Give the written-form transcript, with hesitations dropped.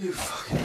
You fucking...